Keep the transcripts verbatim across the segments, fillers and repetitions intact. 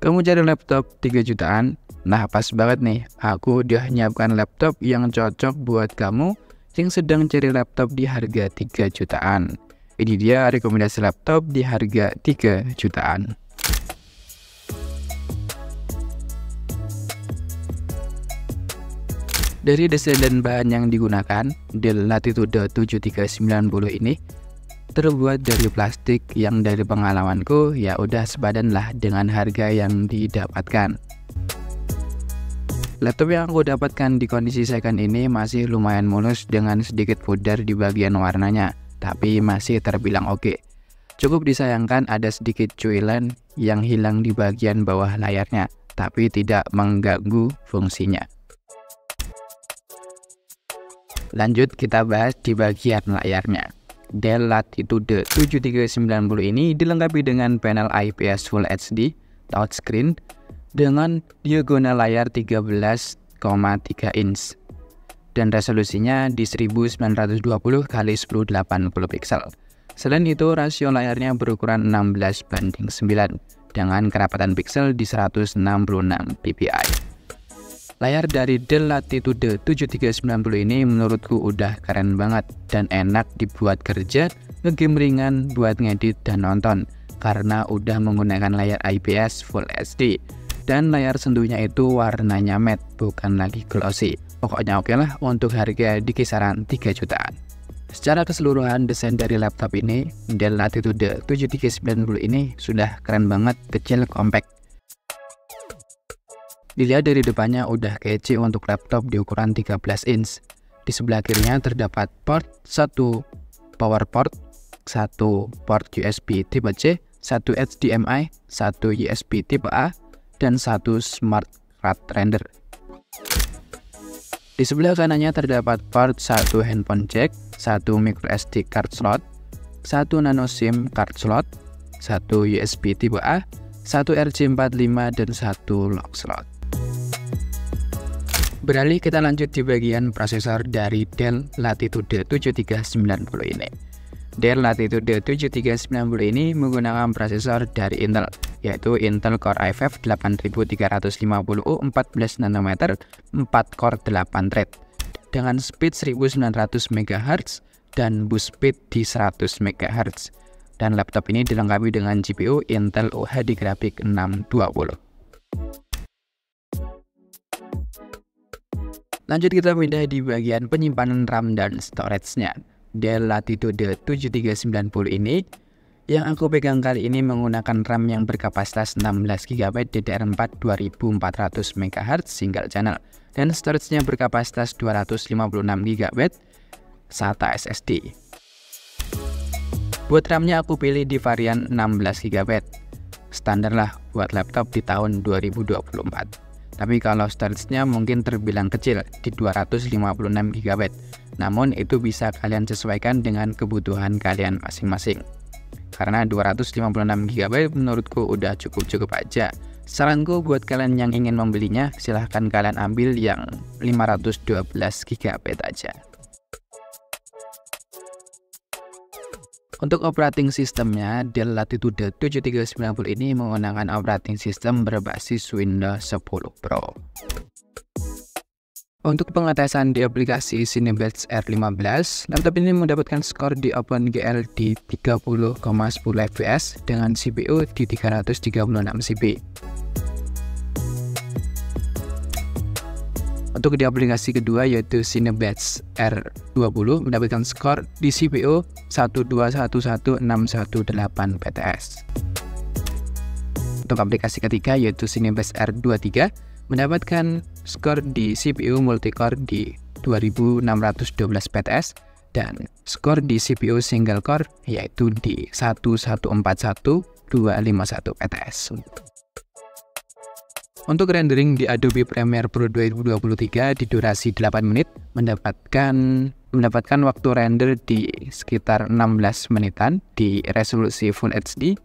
Kamu cari laptop tiga jutaan? Nah, pas banget nih, aku udah nyiapkan laptop yang cocok buat kamu yang sedang cari laptop di harga tiga jutaan. Ini dia rekomendasi laptop di harga tiga jutaan. Dari desain dan bahan yang digunakan, Dell Latitude tujuh tiga sembilan nol ini terbuat dari plastik yang dari pengalamanku ya udah sepadan lah dengan harga yang didapatkan. Laptop yang aku dapatkan di kondisi second ini masih lumayan mulus dengan sedikit pudar di bagian warnanya, tapi masih terbilang oke. Cukup disayangkan ada sedikit cuilan yang hilang di bagian bawah layarnya, tapi tidak mengganggu fungsinya. Lanjut kita bahas di bagian layarnya. Dell Latitude tujuh tiga sembilan nol ini dilengkapi dengan panel I P S Full H D touchscreen dengan diagonal layar tiga belas koma tiga inch dan resolusinya di seribu sembilan ratus dua puluh kali seribu delapan puluh piksel. Selain itu, rasio layarnya berukuran enam belas banding sembilan dengan kerapatan piksel di seratus enam puluh enam p p i. Layar dari Dell Latitude tujuh tiga sembilan nol ini menurutku udah keren banget dan enak dibuat kerja, ngegame ringan buat ngedit dan nonton karena udah menggunakan layar I P S Full H D dan layar sentuhnya itu warnanya matte bukan lagi glossy. Pokoknya oke lah untuk harga di kisaran tiga jutaan. Secara keseluruhan desain dari laptop ini, Dell Latitude tujuh tiga sembilan nol ini sudah keren banget, kecil, compact. Dilihat dari depannya udah kece untuk laptop di ukuran tiga belas inch. Di sebelah kirinya terdapat port, satu power port, satu port U S B tipe C, satu H D M I, satu U S B tipe A, dan satu smart card render. Di sebelah kanannya terdapat port satu handphone jack, satu microSD card slot, satu nano SIM card slot, satu U S B tipe A, satu R J empat lima dan satu lock slot. Beralih kita lanjut di bagian prosesor dari Dell Latitude tujuh tiga sembilan nol ini. Dell Latitude tujuh tiga sembilan nol ini menggunakan prosesor dari Intel, yaitu Intel Core i five delapan tiga lima nol U empat belas nanometer, empat core delapan thread dengan speed seribu sembilan ratus megahertz dan boost speed di seratus megahertz. Dan laptop ini dilengkapi dengan G P U Intel U H D Graphics enam dua nol. Lanjut kita pindah di bagian penyimpanan RAM dan storage-nya. Dell Latitude tujuh tiga sembilan nol ini yang aku pegang kali ini menggunakan RAM yang berkapasitas enam belas giga byte D D R empat dua ribu empat ratus megahertz single channel dan storage-nya berkapasitas dua ratus lima puluh enam giga byte SATA S S D. Buat RAM-nya aku pilih di varian enam belas giga byte, standar lah buat laptop di tahun dua ribu dua puluh empat. Tapi kalau storage-nya mungkin terbilang kecil di dua ratus lima puluh enam giga byte, namun itu bisa kalian sesuaikan dengan kebutuhan kalian masing-masing. Karena dua ratus lima puluh enam giga byte menurutku udah cukup-cukup aja. Saranku buat kalian yang ingin membelinya, silahkan kalian ambil yang lima ratus dua belas giga byte aja. Untuk operating sistemnya, Dell Latitude tujuh tiga sembilan nol ini menggunakan operating sistem berbasis Windows sepuluh Pro. Untuk pengetesan di aplikasi Cinebench R lima belas, laptop ini mendapatkan skor di OpenGL di tiga puluh koma satu nol F P S dengan C P U di tiga ratus tiga puluh enam C B. Untuk di aplikasi kedua yaitu Cinebench R dua puluh mendapatkan skor di C P U satu dua satu satu enam satu delapan P T S. Untuk aplikasi ketiga yaitu Cinebench R dua puluh tiga mendapatkan skor di C P U multicore di dua ribu enam ratus dua belas P T S dan skor di C P U single core yaitu di satu satu empat satu dua lima satu P T S. Untuk rendering di Adobe Premiere Pro dua ribu dua puluh tiga di durasi delapan menit mendapatkan mendapatkan waktu render di sekitar enam belas menitan di resolusi Full H D,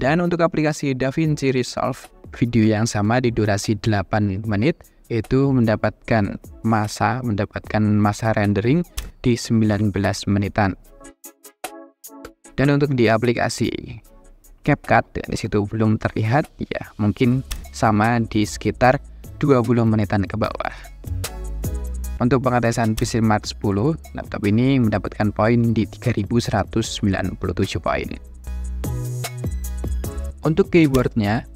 dan untuk aplikasi DaVinci Resolve video yang sama di durasi delapan menit itu mendapatkan masa mendapatkan masa rendering di sembilan belas menitan. Dan untuk di aplikasi CapCut di situ belum terlihat ya, mungkin sama di sekitar dua puluh menitan ke bawah. Untuk pengetesan PCMark sepuluh, laptop ini mendapatkan poin di tiga ribu seratus sembilan puluh tujuh poin. Untuk keyboardnya,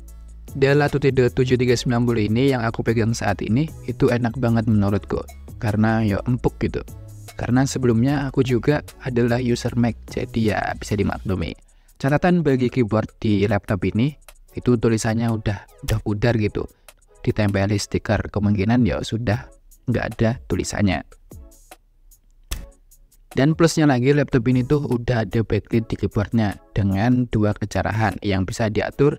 Dell Latitude tujuh tiga sembilan nol ini yang aku pegang saat ini itu enak banget menurutku, karena ya empuk gitu. Karena sebelumnya aku juga adalah user Mac, jadi ya bisa dimaklumi. Catatan bagi keyboard di laptop ini itu tulisannya udah udah pudar gitu, ditempeli stiker kemungkinan ya sudah nggak ada tulisannya. Dan plusnya lagi, laptop ini tuh udah ada backlit di keyboardnya dengan dua kecerahan yang bisa diatur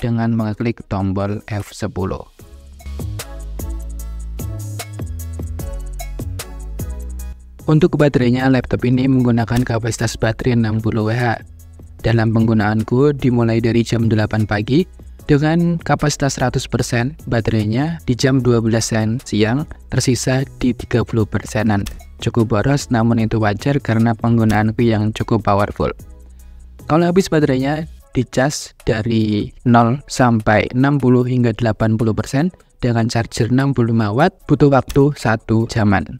dengan mengeklik tombol F sepuluh. Untuk baterainya, laptop ini menggunakan kapasitas baterai enam puluh watt. Dalam penggunaanku dimulai dari jam delapan pagi dengan kapasitas seratus persen, baterainya di jam dua belas siang tersisa di tiga puluh persenan. Cukup boros, namun itu wajar karena penggunaanku yang cukup powerful. Kalau habis baterainya, dicas dari nol sampai enam puluh hingga delapan puluh persen dengan charger enam puluh lima watt butuh waktu satu jaman.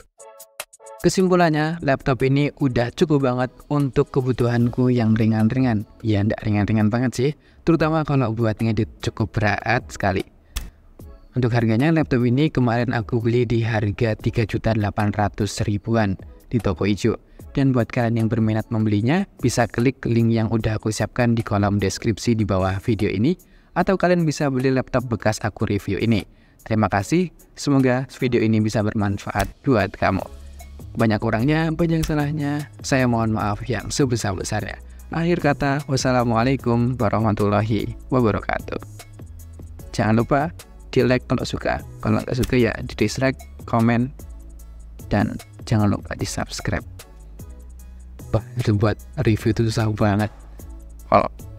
Kesimpulannya, laptop ini udah cukup banget untuk kebutuhanku yang ringan-ringan. Ya ndak ringan-ringan banget sih, terutama kalau buat ngedit cukup berat sekali. Untuk harganya, laptop ini kemarin aku beli di harga tiga juta delapan ratus ribuan di toko hijau. Dan buat kalian yang berminat membelinya, bisa klik link yang udah aku siapkan di kolom deskripsi di bawah video ini, atau kalian bisa beli laptop bekas aku review ini. Terima kasih, semoga video ini bisa bermanfaat buat kamu. Banyak kurangnya, banyak salahnya, saya mohon maaf yang sebesar-besarnya. Akhir kata, wassalamualaikum warahmatullahi wabarakatuh. Jangan lupa di like kalau suka, kalau nggak suka ya di dislike, komen, dan jangan lupa di subscribe. Bah, itu buat review itu susah banget. Kalau